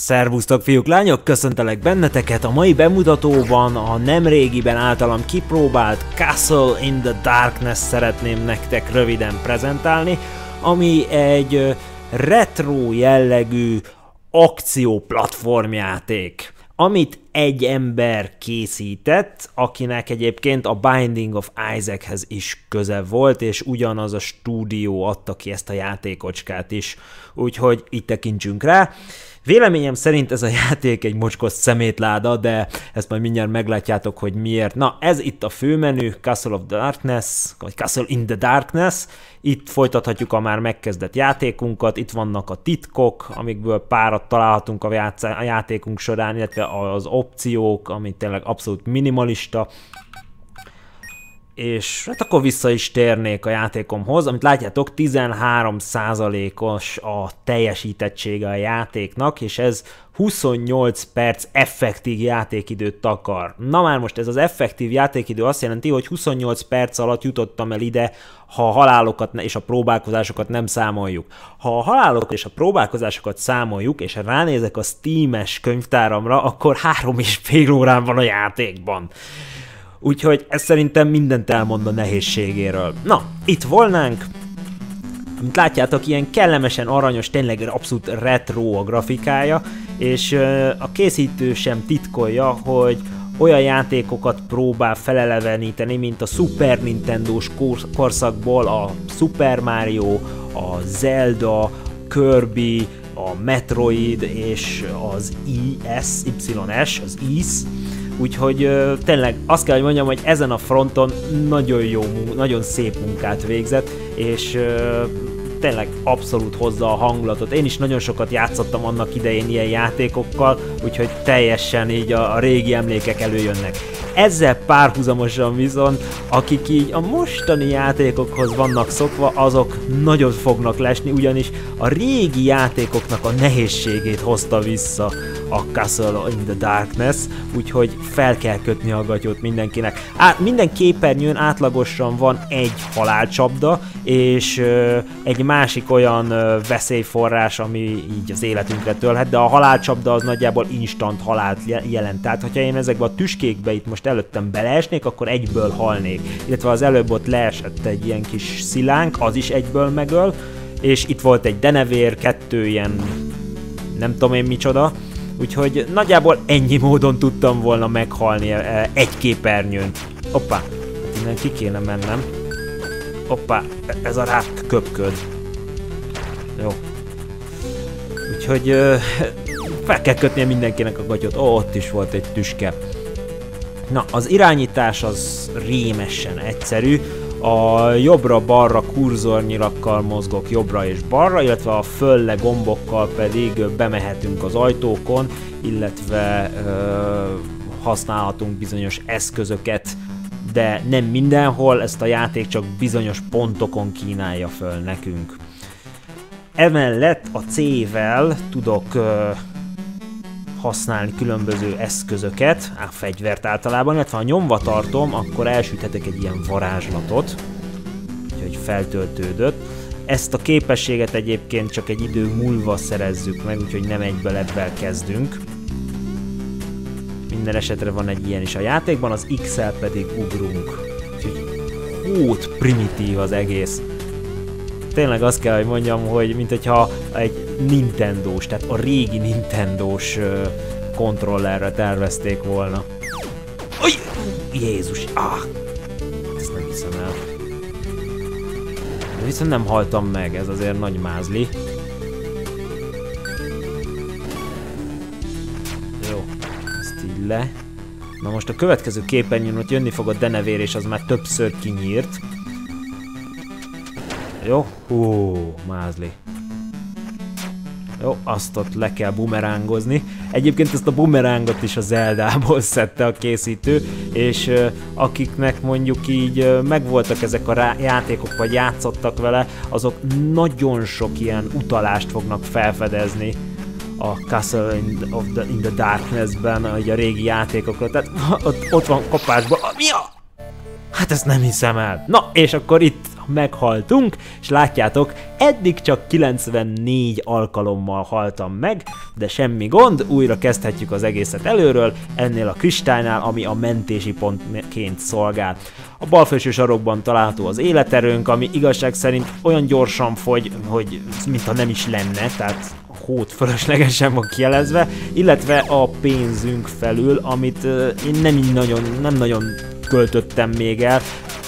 Szervusztok fiúk, lányok, köszöntelek benneteket a mai bemutatóban a nemrégiben általam kipróbált Castle in the Darkness szeretném nektek röviden prezentálni, ami egy retro jellegű akcióplatformjáték, amit egy ember készített, akinek egyébként a Binding of Isaachez is köze volt, és ugyanaz a stúdió adta ki ezt a játékocskát is, úgyhogy itt tekintsünk rá. Véleményem szerint ez a játék egy mocskos szemétláda, de ezt majd mindjárt meglátjátok, hogy miért. Na, ez itt a főmenü, Castle of Darkness, vagy Castle in the Darkness. Itt folytathatjuk a már megkezdett játékunkat, itt vannak a titkok, amikből párat találhatunk a játékunk során, illetve az opciók, ami tényleg abszolút minimalista. És hát akkor vissza is térnék a játékomhoz, amit látjátok, 13%-os a teljesítettsége a játéknak, és ez 28 perc effektív játékidőt takar. Na már most ez az effektív játékidő azt jelenti, hogy 28 perc alatt jutottam el ide, ha a halálokat és a próbálkozásokat nem számoljuk. Ha a halálokat és a próbálkozásokat számoljuk, és ránézek a Steam-es könyvtáramra, akkor 3,5 órán van a játékban. Úgyhogy ez szerintem mindent elmond a nehézségéről. Na, itt volnánk. Mint látjátok, ilyen kellemesen aranyos, tényleg abszolút retro a grafikája, és a készítő sem titkolja, hogy olyan játékokat próbál feleleveníteni, mint a Super Nintendo-s korszakból a Super Mario, a Zelda, Kirby, a Metroid és az YS. Úgyhogy tényleg azt kell, hogy mondjam, hogy ezen a fronton nagyon jó, nagyon szép munkát végzett, és tényleg abszolút hozza a hangulatot. Én is nagyon sokat játszottam annak idején ilyen játékokkal, úgyhogy teljesen így a régi emlékek előjönnek. Ezzel párhuzamosan viszont, akik így a mostani játékokhoz vannak szokva, azok nagyon fognak lesni, ugyanis a régi játékoknak a nehézségét hozta vissza a Castle in the Darkness, úgyhogy fel kell kötni a gatyót mindenkinek. Minden képernyőn átlagosan van egy halálcsapda, és egy másik olyan veszélyforrás, ami így az életünkre tölhet, de a halálcsapda az nagyjából instant halált jelent. Tehát, hogyha én ezekbe a tüskékbe itt most előttem beleesnék, akkor egyből halnék. Illetve az előbb ott leesett egy ilyen kis szilánk, az is egyből megöl, és itt volt egy denevér, kettő ilyen nem tudom én micsoda, úgyhogy nagyjából ennyi módon tudtam volna meghalni egy képernyőn. Hoppá, innen ki kéne mennem. Hoppá, ez a rák köpköd. Jó. Úgyhogy fel kell kötnie mindenkinek a gatyot. Ó, ott is volt egy tüske. Na, az irányítás az rémesen egyszerű. A jobbra-balra kurzornyilakkal mozgok jobbra és balra, illetve a fölle gombokkal pedig bemehetünk az ajtókon, illetve használhatunk bizonyos eszközöket, de nem mindenhol, ezt a játék csak bizonyos pontokon kínálja föl nekünk. Emellett a C-vel tudok használni különböző eszközöket, a fegyvert általában, illetve ha nyomva tartom, akkor elsüthetek egy ilyen varázslatot, úgyhogy feltöltődött. Ezt a képességet egyébként csak egy idő múlva szerezzük meg, úgyhogy nem egyből ebben kezdünk. Minden esetre van egy ilyen is a játékban, az X-el pedig ugrunk. Úgyhogy hót primitív az egész. Tényleg azt kell, hogy mondjam, hogy mint hogyha egy Nintendós, tehát a régi Nintendós kontrollerre tervezték volna. Uj! Jézus! Ah! Ezt nem hiszem el. De viszont nem haltam meg, ez azért nagy mázli. Jó, ezt így le. Na most a következő képernyőn ott jönni fog a denevér, és az már többször kinyírt. Jó, hú, mázli. Jó, azt ott le kell bumerángozni. Egyébként ezt a bumerángot is a Zeldából szedte a készítő, és akiknek mondjuk így megvoltak ezek a játékok, vagy játszottak vele, azok nagyon sok ilyen utalást fognak felfedezni a Castle in the Darkness-ben, a régi játékokra. Tehát ott van kapásban. Mi a? Hát ezt nem hiszem el. Na, és akkor itt meghaltunk, és látjátok, eddig csak 94 alkalommal haltam meg, de semmi gond, újra kezdhetjük az egészet előről, ennél a kristálynál, ami a mentési pontként szolgál. A bal felső sarokban található az életerőnk, ami igazság szerint olyan gyorsan fogy, hogy mintha nem is lenne, tehát hót fölöslegesen van kijelezve, illetve a pénzünk felül, amit én nem nagyon költöttem még el.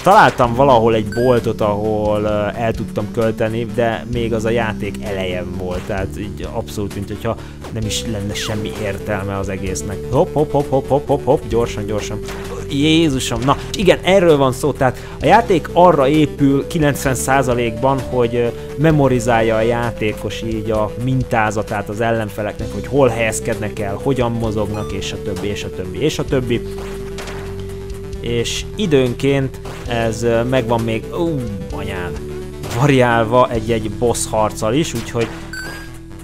Találtam valahol egy boltot, ahol el tudtam költeni, de még az a játék elején volt, tehát így abszolút, mint hogyha nem is lenne semmi értelme az egésznek. Hopp, gyorsan. Jézusom, na igen, erről van szó, tehát a játék arra épül 90%-ban, hogy memorizálja a játékos így a mintázatát az ellenfeleknek, hogy hol helyezkednek el, hogyan mozognak, és a többi, és a többi, és a többi. És időnként ez megvan még, anyám, variálva egy-egy boss harccal is, úgyhogy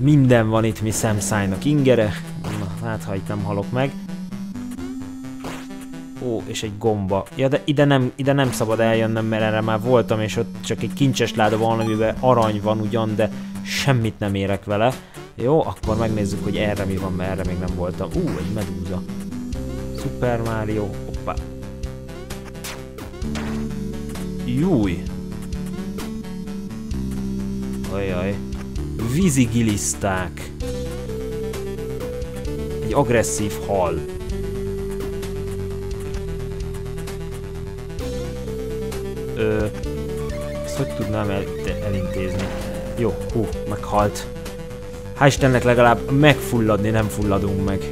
minden van itt, mi szemszájnak ingere. Na, hát ha itt nem halok meg. Ó, és egy gomba. Ja, de ide nem szabad eljönnem, mert erre már voltam, és ott csak egy kincses láda van, amiben arany van ugyan, de semmit nem érek vele. Jó, akkor megnézzük, hogy erre mi van, mert erre még nem voltam. Ú, egy medúza. Super Mario, hoppá. Júj! Ajaj. Vizigiliszták. Egy agresszív hal. Ezt hogy tudnám elintézni? Jó, hú, meghalt. Hál' Istennek legalább megfulladni nem fulladunk meg.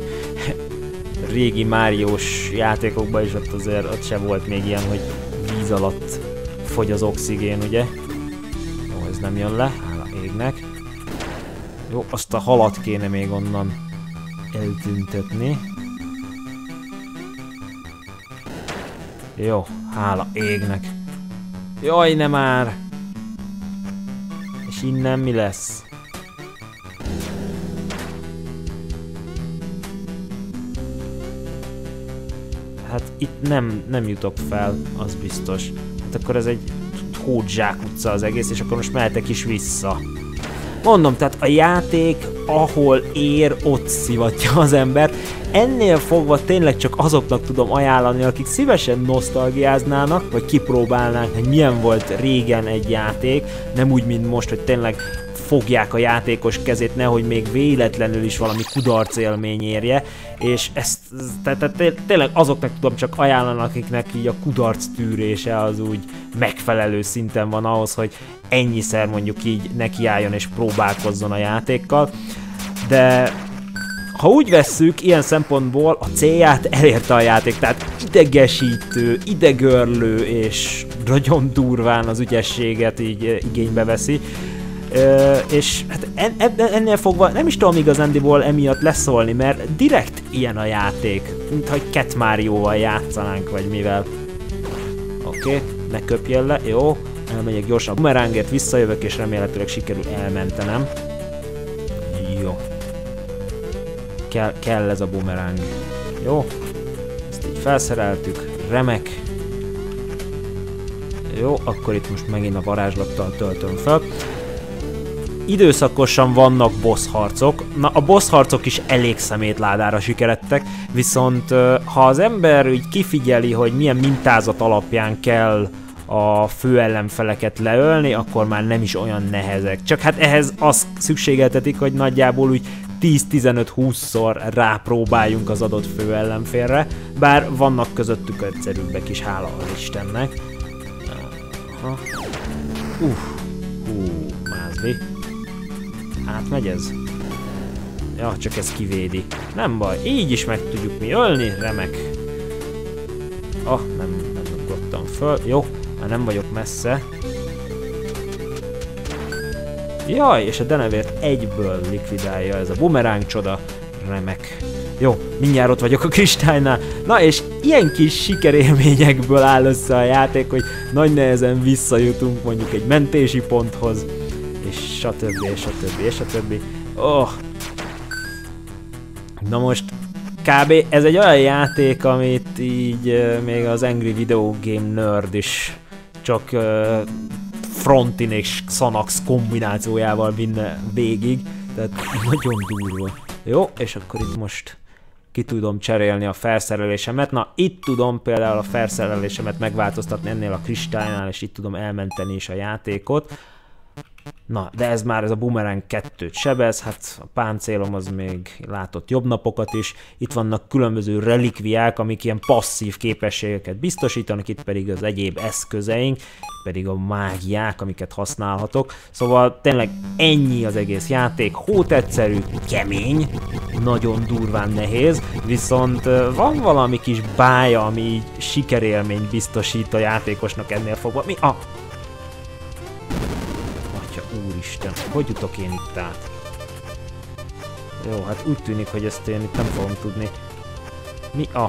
Régi Máriós játékokban is ott se volt még ilyen, hogy víz alatt fogy az oxigén, ugye? Jó, ez nem jön le, hála égnek. Jó, azt a halat kéne még onnan eltüntetni. Jó, hála égnek. Jaj, ne már! És innen mi lesz? Hát itt nem jutok fel, az biztos. Hát akkor ez egy hódzsák utca az egész, és akkor most mehetek is vissza. Mondom, tehát a játék, ahol ér, ott szivatja az embert. Ennél fogva tényleg csak azoknak tudom ajánlani, akik szívesen nosztalgiáznának, vagy kipróbálnánk, hogy milyen volt régen egy játék, nem úgy, mint most, hogy tényleg fogják a játékos kezét, nehogy még véletlenül is valami kudarc élmény érje, és ezt tényleg azoknak tudom csak ajánlani, akiknek így a kudarc tűrése az úgy megfelelő szinten van ahhoz, hogy ennyiszer mondjuk így nekiálljon és próbálkozzon a játékkal, de ha úgy vesszük, ilyen szempontból a célját elérte a játék, tehát idegesítő, idegörlő és nagyon durván az ügyességet így igénybe veszi. És hát ennél fogva nem is tudom igazándiból emiatt leszólni, mert direkt ilyen a játék, mintha egy Cat Mario-val játszanánk, vagy mivel. Oké, ne köpjön le, jó, elmegyek gyorsan a bumerángért, visszajövök, és remélhetőleg sikerül elmentenem. Jó. Kell ez a bumeráng. Jó, ezt így felszereltük, remek. Jó, akkor itt most megint a varázslattal töltöm fel. Időszakosan vannak boss harcok. Na, a boss harcok is elég szemétládára sikerettek, viszont ha az ember úgy kifigyeli, hogy milyen mintázat alapján kell a fő ellenfeleket leölni, akkor már nem is olyan nehezek. Csak hát ehhez azt szükségeltetik, hogy nagyjából úgy 10-15-20-szor rápróbáljunk az adott fő ellenfélre, bár vannak közöttük egyszerűbbek is, hála az Istennek. Mázli. Átmegy ez? Ja, csak ez kivédi. Nem baj, így is meg tudjuk mi ölni, remek. Nem ugrottam föl. Jó, már nem vagyok messze. Jaj, és a denevért egyből likvidálja ez a bumeráng csoda. Remek. Jó, mindjárt ott vagyok a kristálynál. Na és ilyen kis sikerélményekből áll össze a játék, hogy nagy nehezen visszajutunk mondjuk egy mentési ponthoz. És stb. Oh. Na most kb. Ez egy olyan játék, amit így még az Angry Video Game Nerd is csak Frontin és Xanax kombinációjával vinne végig. Tehát nagyon durva. Jó, és akkor itt most ki tudom cserélni a felszerelésemet. Na, itt tudom például a felszerelésemet megváltoztatni ennél a kristálynál, és itt tudom elmenteni is a játékot. Na, de ez már, ez a bumerang 2-t sebez, hát a páncélom az még látott jobb napokat is. Itt vannak különböző relikviák, amik ilyen passzív képességeket biztosítanak, itt pedig az egyéb eszközeink, pedig a mágiák, amiket használhatok. Szóval tényleg ennyi az egész játék, hótegyszerű, kemény, nagyon durván nehéz, viszont van valami kis bája, ami így sikerélményt biztosít a játékosnak ennél fogva. Mi a... Úristen, hogy jutok én itt át? Jó, hát úgy tűnik, hogy ezt én itt nem fogom tudni. Mi a?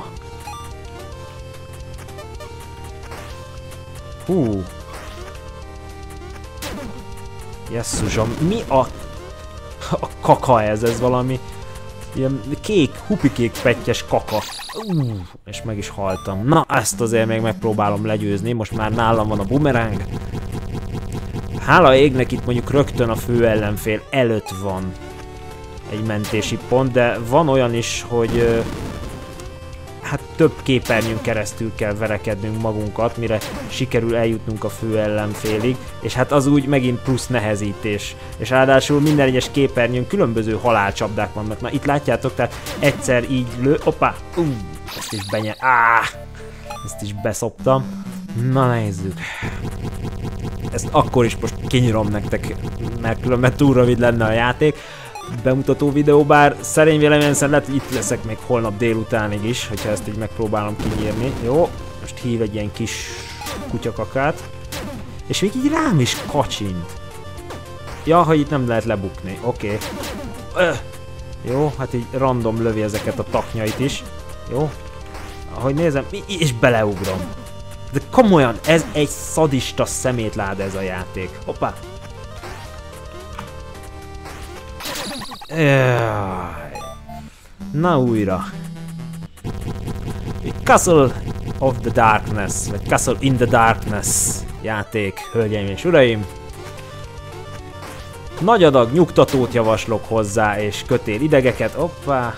Hú! Jesszusom, mi a... A kaka ez, ez valami... Ilyen kék, hupikék pettyes kaka. És meg is haltam. Na, ezt azért még megpróbálom legyőzni, most már nálam van a bumerang. Hála égnek itt mondjuk rögtön a fő ellenfél előtt van egy mentési pont, de van olyan is, hogy hát több képernyőn keresztül kell verekednünk magunkat, mire sikerül eljutnunk a fő ellenfélig, és hát az úgy megint plusz nehezítés. És ráadásul minden egyes képernyőn különböző halálcsapdák vannak. Na itt látjátok, tehát egyszer így lő, opá, ezt is benyel, ezt is beszoptam. Na nézzük. Ezt akkor is most kinyírom nektek, mert különben túl rövid lenne a játék. Bemutató videó, bár szerény véleményem szerint itt leszek még holnap délutánig is, hogyha ezt így megpróbálom kinyírni. Jó, most hív egy ilyen kis kutyakakát. És még így rám is kacsint. Ja, hogy itt nem lehet lebukni, oké. Jó, hát így random lövi ezeket a taknyait is. Jó. Ahogy nézem, és beleugrom. De komolyan, ez egy szadista szemétláda ez a játék. Hoppá! Na újra. Castle of the Darkness, vagy Castle in the Darkness játék, hölgyeim és uraim. Nagy adag nyugtatót javaslok hozzá, és kötél idegeket. Hoppá!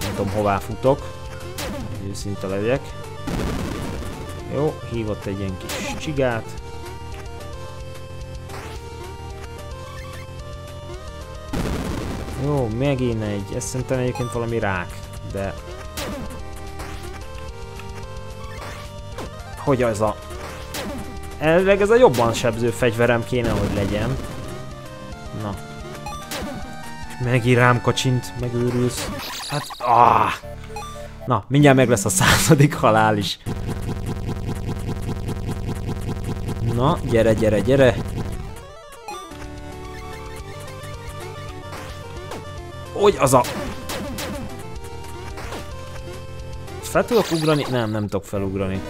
Nem tudom, hová futok. Őszinte legyek. Jó, hívott egy ilyen kis csigát. Jó, megint egy. Ez szerintem egyébként valami rák, de... Hogy az a... Elvileg ez a jobban sebző fegyverem kéne, hogy legyen. Na. Megint rám kacsint, megőrülsz. Hát... Ah! Na, mindjárt meg lesz a 100. halál is. Na, gyere, gyere, gyere! Hogy az a... Fel tudok ugrani? Nem, nem tudok felugrani.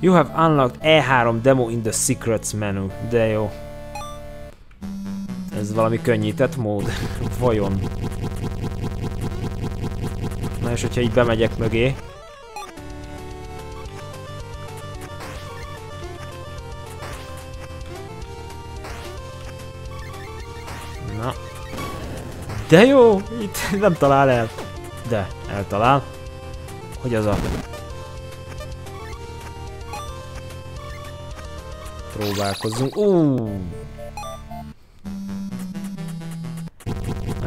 You have unlocked E3 demo in the secrets menu. De jó. Ez valami könnyített mód. Vajon? Na és hogyha így bemegyek mögé... De jó, itt nem talál el. De, eltalál. Hogy az a... Próbálkozzunk. Na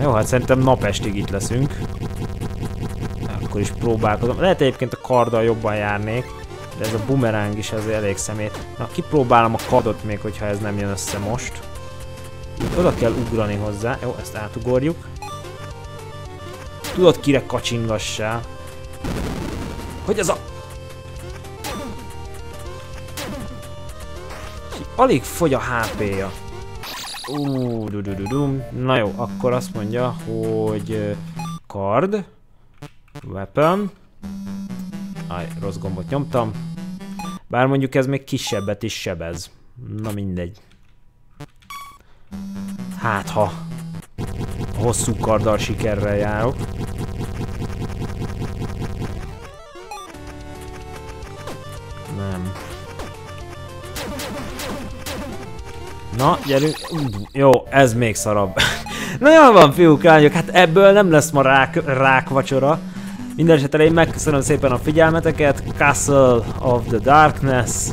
jó, hát szerintem napestig itt leszünk. Akkor is próbálkozom. Lehet egyébként a karddal jobban járnék. De ez a bumerang is azért elég szemét. Na, kipróbálom a kardot még, hogyha ez nem jön össze most. Oda kell ugrani hozzá. Jó, ezt átugorjuk. Tudod, kire kacsingassál? Hogy ez a... Alig fogy a HP-ja. Na jó, akkor azt mondja, hogy... Card. Weapon. Aj, rossz gombot nyomtam. Bár mondjuk ez még kisebbet is sebez. Na mindegy. Hát ha a hosszú karddal sikerrel járok. Nem. Na, gyerünk. Jó, ez még szarabb. Na jól van, fiúk, lányok, hát ebből nem lesz ma rákvacsora. Mindenesetre én megköszönöm szépen a figyelmeteket. Castle of the Darkness.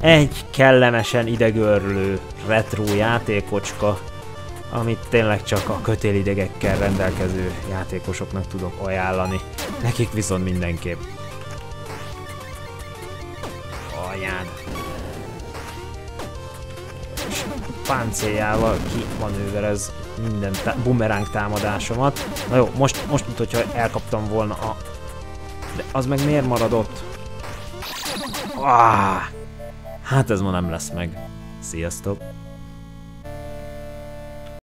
Egy kellemesen idegörlő retro játékocska, amit tényleg csak a kötélidegekkel rendelkező játékosoknak tudok ajánlani. Nekik viszont mindenképp. Alján. És páncéljával kimanőverez minden bumeránk támadásomat. Na jó, most mint hogyha elkaptam volna a... De az meg miért maradott? Ah, hát ez ma nem lesz meg. Sziasztok!